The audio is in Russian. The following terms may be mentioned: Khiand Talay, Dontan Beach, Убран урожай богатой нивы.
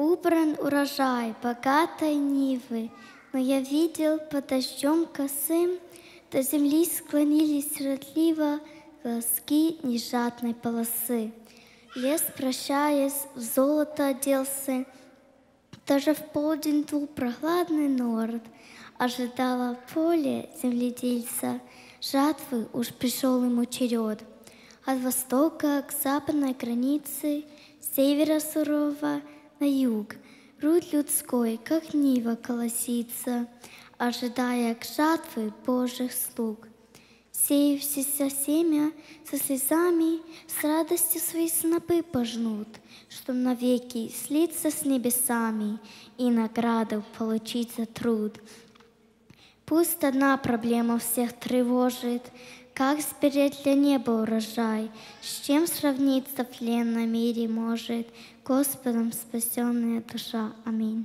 Убран урожай богатой нивы, но я видел под дождем косым, до земли склонились родливо глазки нежадной полосы. Лес, прощаясь, в золото оделся, даже в полдень дул прохладный норд. Ожидало поле земледельца, жатвы уж пришел ему черед. От востока к западной границе, с севера сурового на юг, руд людской, как нива, колосится, ожидая к жатвы Божьих слуг. Сеявшееся семя со слезами с радостью свои снопы пожнут, чтоб навеки слиться с небесами и награду получить за труд. Пусть одна проблема всех тревожит, как сберечь для неба урожай, с чем сравниться в тлен на мире может Господом спасенная душа. Аминь.